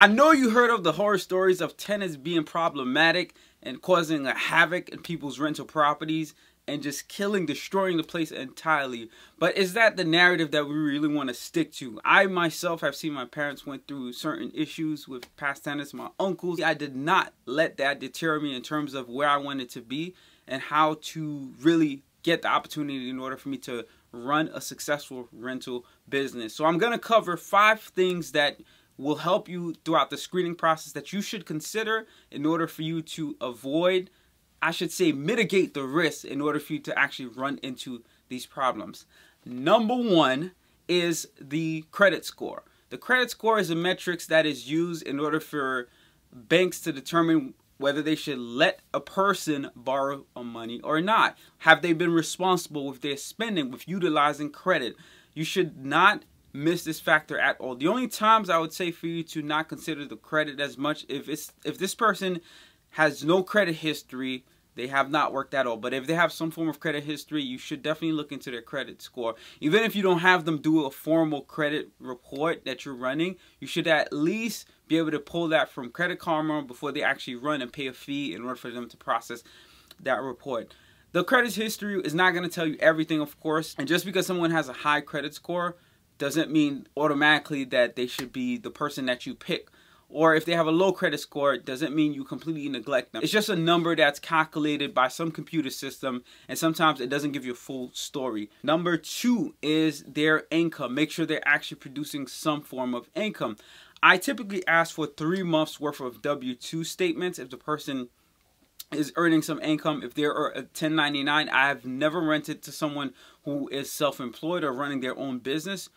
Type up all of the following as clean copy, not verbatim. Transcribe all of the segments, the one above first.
I know you heard of the horror stories of tenants being problematic and causing a havoc in people's rental properties and just killing, destroying the place entirely. But is that the narrative that we really want to stick to? I myself have seen my parents went through certain issues with past tenants, my uncles. I did not let that deter me in terms of where I wanted to be and how to really get the opportunity in order for me to run a successful rental business. So I'm going to cover 5 things that will help you throughout the screening process that you should consider in order for you to avoid, I should say mitigate the risk in order for you to actually run into these problems. Number one is the credit score. The credit score is a metric that is used in order for banks to determine whether they should let a person borrow money or not. Have they been responsible with their spending, with utilizing credit? You should not miss this factor at all. The only times I would say for you to not consider the credit as much, if this person has no credit history, they have not worked at all. But if they have some form of credit history, you should definitely look into their credit score. Even if you don't have them do a formal credit report that you're running, you should at least be able to pull that from Credit Karma before they actually run and pay a fee in order for them to process that report. The credit history is not going to tell you everything, of course. And just because someone has a high credit score doesn't mean automatically that they should be the person that you pick. Or if they have a low credit score, it doesn't mean you completely neglect them. It's just a number that's calculated by some computer system, and sometimes it doesn't give you a full story. Number two is their income. Make sure they're actually producing some form of income. I typically ask for 3 months worth of W-2 statements if the person is earning some income. If they're a 1099, I have never rented to someone who is self-employed or running their own business.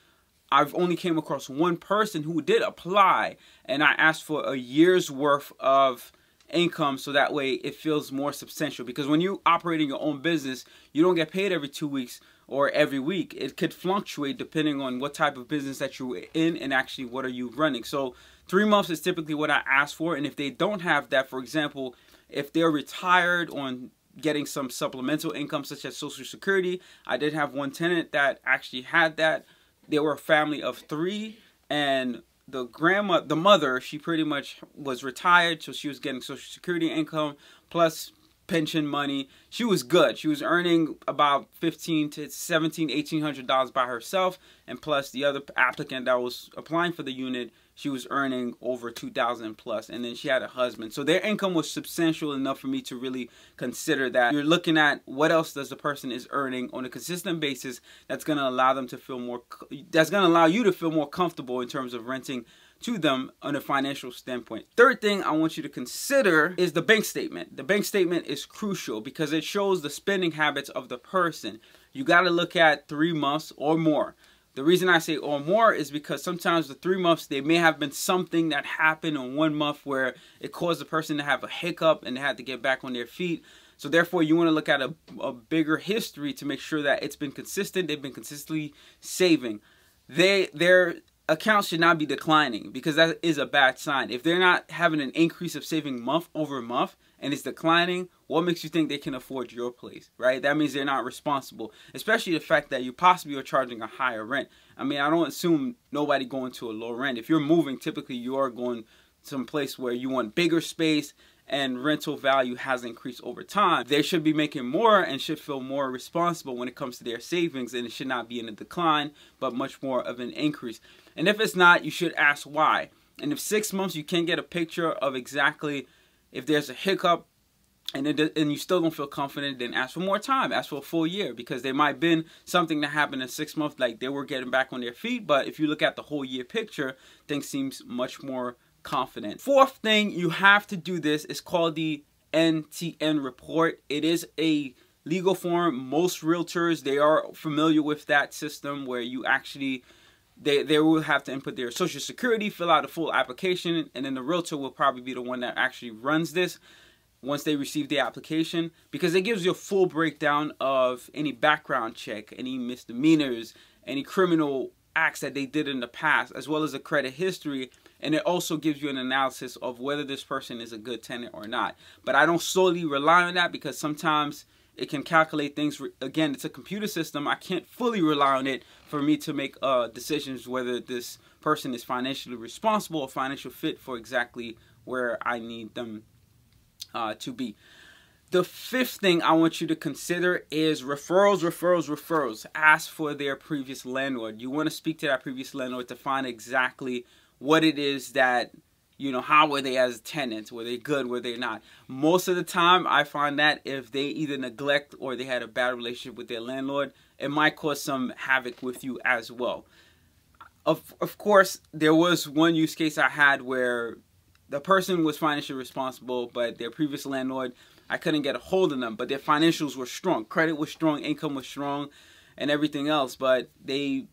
I've only came across one person who did apply, and I asked for a year's worth of income so that way it feels more substantial, because when you operating your own business, you don't get paid every 2 weeks or every week. It could fluctuate depending on what type of business that you're in and actually what are you running. So 3 months is typically what I ask for, and if they don't have that, for example, if they're retired on getting some supplemental income such as Social Security, I did have one tenant that actually had that. They were a family of 3, and the mother, she pretty much was retired, so she was getting Social Security income plus pension money. She was good. She was earning about $1,500 to $1,800 by herself, and plus the other applicant that was applying for the unit, she was earning over $2,000 plus, and then she had a husband. So their income was substantial enough for me to really consider that. You're looking at what else does the person is earning on a consistent basis that's going to allow them to feel more, that's going to allow you to feel more comfortable in terms of renting to them on a financial standpoint. Third thing I want you to consider is the bank statement. The bank statement is crucial because it shows the spending habits of the person. You got to look at 3 months or more. The reason I say or more is because sometimes the 3 months, there may have been something that happened on 1 month where it caused the person to have a hiccup and they had to get back on their feet. So therefore, you want to look at a bigger history to make sure that it's been consistent, they've been consistently saving. Their accounts should not be declining, because that is a bad sign. If they're not having an increase of saving month over month and it's declining, what makes you think they can afford your place, right? That means they're not responsible, especially the fact that you possibly are charging a higher rent. I mean, I don't assume nobody going to a low rent. If you're moving, typically you are going someplace where you want bigger space and rental value has increased over time. They should be making more and should feel more responsible when it comes to their savings, and it should not be in a decline, but much more of an increase. And if it's not, you should ask why. And if 6 months you can't get a picture of exactly if there's a hiccup and you still don't feel confident, then ask for more time. Ask for a full year, because there might have been something that happened in 6 months, like they were getting back on their feet, but if you look at the whole year picture, things seems much more confident. Fourth thing you have to do, this is called the NTN report. It is a legal form. Most realtors, they are familiar with that system where you actually, they will have to input their Social Security, fill out a full application, and then the realtor will probably be the one that actually runs this once they receive the application, because it gives you a full breakdown of any background check, any misdemeanors, any criminal acts that they did in the past, as well as the credit history. And it also gives you an analysis of whether this person is a good tenant or not. But I don't solely rely on that, because sometimes it can calculate things. Again, it's a computer system. I can't fully rely on it for me to make decisions whether this person is financially responsible or financial fit for exactly where I need them to be. The fifth thing I want you to consider is referrals. Ask for their previous landlord. You want to speak to that previous landlord to find exactly what it is that, you know, how were they as tenants? Were they good? Were they not? Most of the time, I find that if they either neglect or they had a bad relationship with their landlord, it might cause some havoc with you as well. Of course, there was one use case I had where the person was financially responsible, but their previous landlord, I couldn't get a hold of them, but their financials were strong. Credit was strong, income was strong, and everything else. But they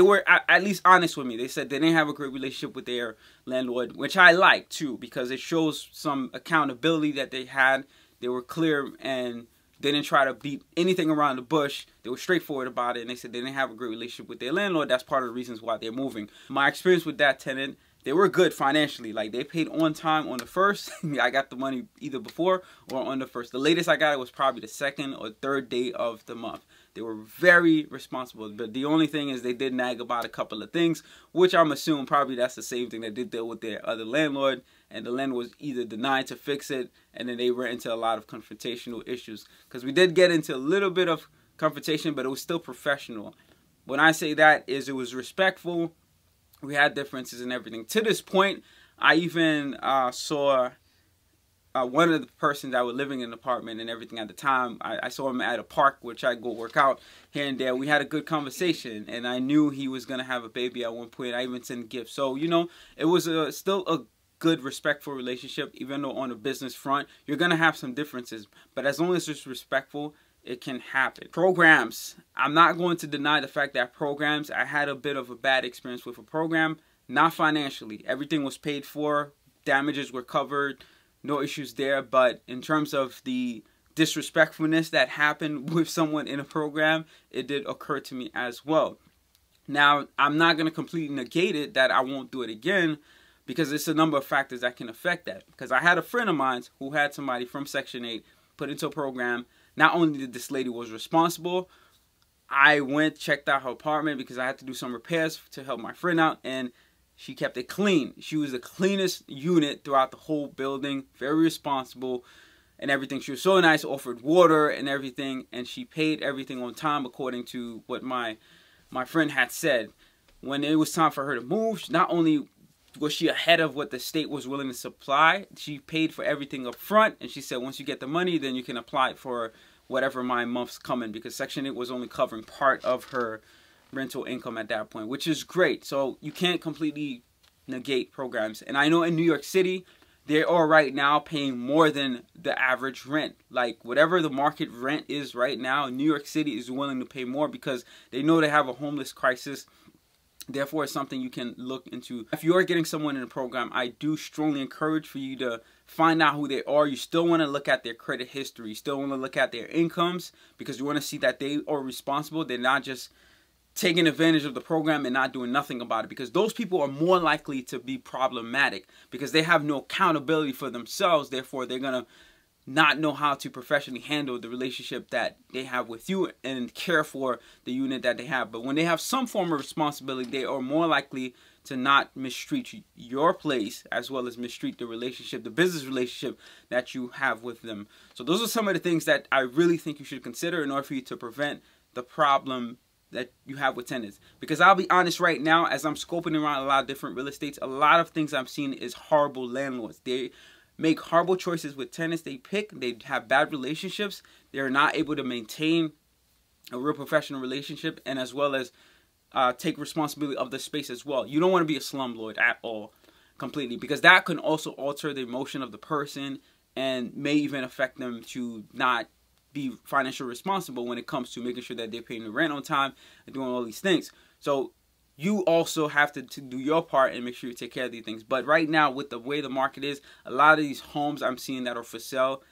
were at least honest with me. They said they didn't have a great relationship with their landlord, which I like too, because it shows some accountability that they had. They were clear and they didn't try to beat anything around the bush. They were straightforward about it, and they said they didn't have a great relationship with their landlord. That's part of the reasons why they're moving. My experience with that tenant, they were good financially. Like, they paid on time on the first. I got the money either before or on the first. The latest I got it was probably the second or third day of the month. They were very responsible. But the only thing is they did nag about a couple of things, which I'm assuming probably that's the same thing that they deal with their other landlord. And the landlord was either denied to fix it, and then they ran into a lot of confrontational issues. Because we did get into a little bit of confrontation, but it was still professional. When I say that is it was respectful. We had differences and everything. To this point, I even saw one of the persons that were living in an apartment and everything at the time. I saw him at a park, which I go work out here and there. We had a good conversation, and I knew he was going to have a baby at one point. I even sent gifts. So, you know, it was still a good, respectful relationship, even though on a business front, you're going to have some differences. But as long as it's respectful, it can happen. Programs. I'm not going to deny the fact that programs, I had a bit of a bad experience with a program, not financially. Everything was paid for, damages were covered, no issues there. But in terms of the disrespectfulness that happened with someone in a program, it did occur to me as well. Now, I'm not going to completely negate it that I won't do it again, because it's a number of factors that can affect that. Because I had a friend of mine who had somebody from Section 8 put into a program. Not only did this lady was responsible, I went, checked out her apartment because I had to do some repairs to help my friend out, and she kept it clean. She was the cleanest unit throughout the whole building, very responsible and everything. She was so nice, offered water and everything, and she paid everything on time according to what my friend had said. When it was time for her to move, not only was she ahead of what the state was willing to supply, she paid for everything up front, and she said once you get the money, then you can apply for whatever my month's coming, because Section 8 was only covering part of her rental income at that point, which is great. So you can't completely negate programs. And I know in New York City, they are right now paying more than the average rent. Like, whatever the market rent is right now, New York City is willing to pay more because they know they have a homeless crisis. Therefore, it's something you can look into. If you are getting someone in a program, I do strongly encourage for you to find out who they are. You still want to look at their credit history. You still want to look at their incomes, because you want to see that they are responsible. They're not just taking advantage of the program and not doing nothing about it, because those people are more likely to be problematic because they have no accountability for themselves. Therefore, they're going to not know how to professionally handle the relationship that they have with you and care for the unit that they have. But when they have some form of responsibility, they are more likely to not mistreat your place as well as mistreat the relationship, the business relationship that you have with them. So those are some of the things that I really think you should consider in order for you to prevent the problem that you have with tenants. Because I'll be honest right now, as I'm scoping around a lot of different real estates, a lot of things I'm seeing is horrible landlords. They make horrible choices with tenants they pick. They have bad relationships. They're not able to maintain a real professional relationship, and as well as take responsibility of the space as well. You don't want to be a slumlord at all, completely, because that can also alter the emotion of the person and may even affect them to not be financially responsible when it comes to making sure that they're paying the rent on time and doing all these things. So you also have to do your part and make sure you take care of these things. But right now, with the way the market is, a lot of these homes I'm seeing that are for sale,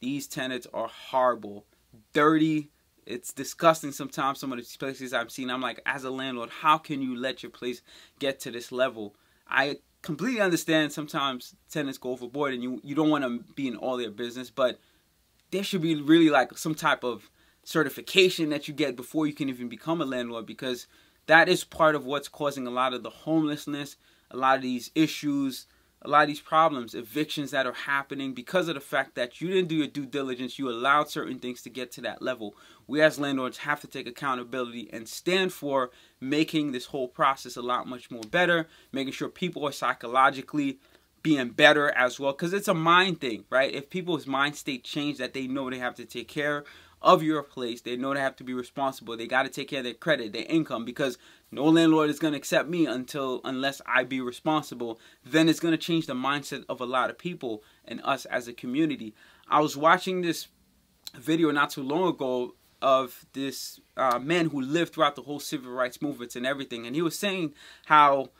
these tenants are horrible, dirty. It's disgusting sometimes, some of these places I've seen. I'm like, as a landlord, how can you let your place get to this level? I completely understand sometimes tenants go overboard and you don't want to be in all their business, but there should be really like some type of certification that you get before you can even become a landlord, because that is part of what's causing a lot of the homelessness, a lot of these issues, a lot of these problems, evictions that are happening because of the fact that you didn't do your due diligence. You allowed certain things to get to that level. We as landlords have to take accountability and stand for making this whole process a lot much more better, making sure people are psychologically being better as well, because it's a mind thing, right? If people's mind state change, that they know they have to take care of your place, they know they have to be responsible, they got to take care of their credit, their income, because no landlord is going to accept me unless I be responsible. Then it's going to change the mindset of a lot of people and us as a community. I was watching this video not too long ago of this man who lived throughout the whole civil rights movements and everything, and he was saying how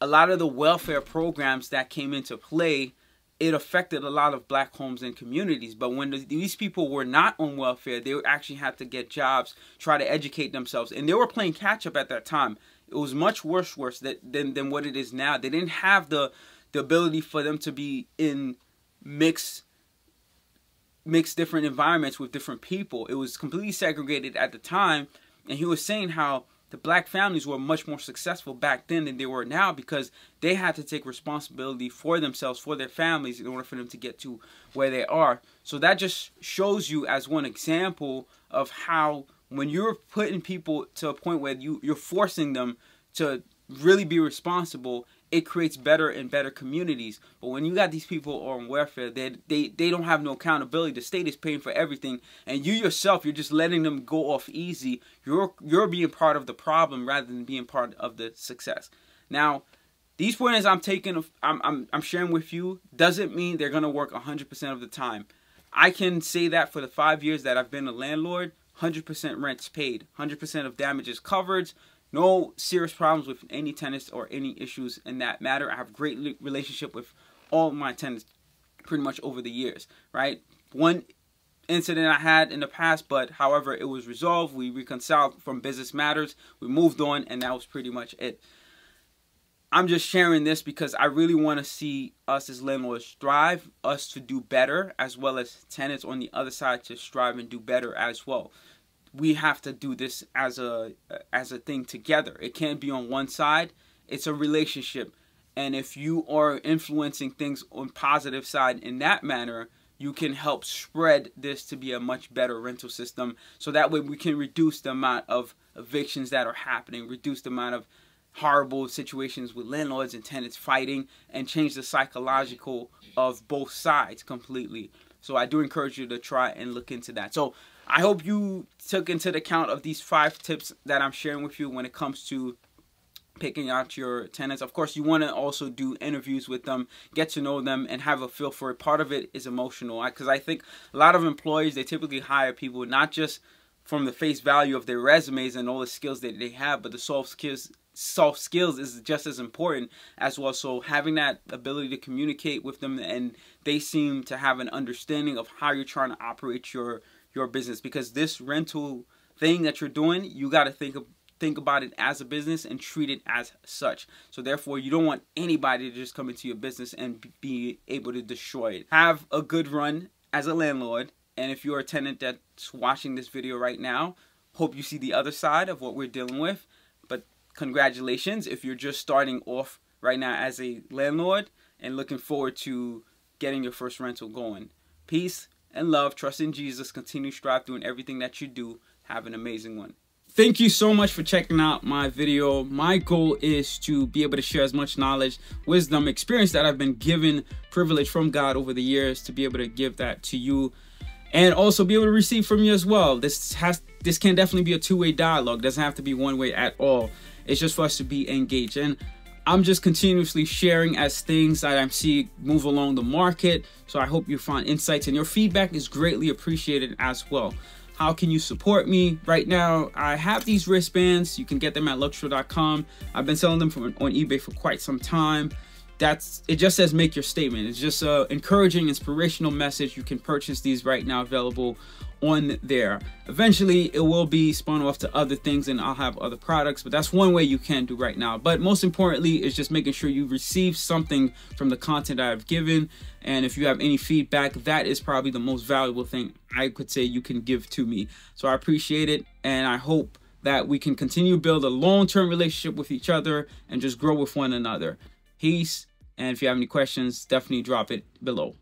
a lot of the welfare programs that came into play, it affected a lot of black homes and communities. But when these people were not on welfare, they actually had to get jobs, try to educate themselves. And they were playing catch up at that time. It was much worse than what it is now. They didn't have the ability for them to be in mixed different environments with different people. It was completely segregated at the time. And he was saying how the black families were much more successful back then than they were now, because they had to take responsibility for themselves, for their families, in order for them to get to where they are. So that just shows you as one example of how when you're putting people to a point where you're forcing them to really be responsible, it creates better and better communities. But when you got these people on welfare, they don't have no accountability. The state is paying for everything, and you yourself, you're just letting them go off easy. You're being part of the problem rather than being part of the success. Now, these pointers I'm sharing with you doesn't mean they're gonna work 100% of the time. I can say that for the 5 years that I've been a landlord, 100% rent's paid, 100% of damages covered. No serious problems with any tenants or any issues in that matter. I have a great relationship with all my tenants pretty much over the years, right? One incident I had in the past, but however, it was resolved. We reconciled from business matters. We moved on, and that was pretty much it. I'm just sharing this because I really want to see us as landlords strive, us to do better, as well as tenants on the other side to strive and do better as well. We have to do this as a thing together. It can't be on one side. It's a relationship. And if you are influencing things on positive side in that manner, you can help spread this to be a much better rental system. So that way we can reduce the amount of evictions that are happening, reduce the amount of horrible situations with landlords and tenants fighting, and change the psychological of both sides completely. So I do encourage you to try and look into that. So I hope you took into account of these 5 tips that I'm sharing with you when it comes to picking out your tenants. Of course, you want to also do interviews with them, get to know them, and have a feel for it. Part of it is emotional, because I think a lot of employers, they typically hire people not just from the face value of their resumes and all the skills that they have, but the soft skills is just as important as well. So having that ability to communicate with them, and they seem to have an understanding of how you're trying to operate your business, because this rental thing that you're doing, you got to think about it as a business and treat it as such. So therefore, you don't want anybody to just come into your business and be able to destroy it. Have a good run as a landlord, and if you're a tenant that's watching this video right now, hope you see the other side of what we're dealing with. But congratulations if you're just starting off right now as a landlord and looking forward to getting your first rental going. Peace and love, trust in Jesus, continue to strive doing everything that you do. Have an amazing one. Thank you so much for checking out my video. My goal is to be able to share as much knowledge, wisdom, experience that I've been given, privilege from God over the years, to be able to give that to you, and also be able to receive from you as well. This can definitely be a two-way dialogue. It doesn't have to be one way at all. It's just for us to be engaged, and I'm just continuously sharing as things that I'm seeing move along the market. So I hope you find insights, and your feedback is greatly appreciated as well. How can you support me? Right now, I have these wristbands. You can get them at luxtro.com. I've been selling them on eBay for quite some time. It just says make your statement. It's just an encouraging, inspirational message. You can purchase these right now, available on there. Eventually it will be spun off to other things, and I'll have other products, but that's one way you can do right now. But most importantly is just making sure you receive something from the content I've given, and if you have any feedback, that is probably the most valuable thing I could say you can give to me. So I appreciate it, and I hope that we can continue to build a long-term relationship with each other and just grow with one another. Peace. And if you have any questions, definitely drop it below.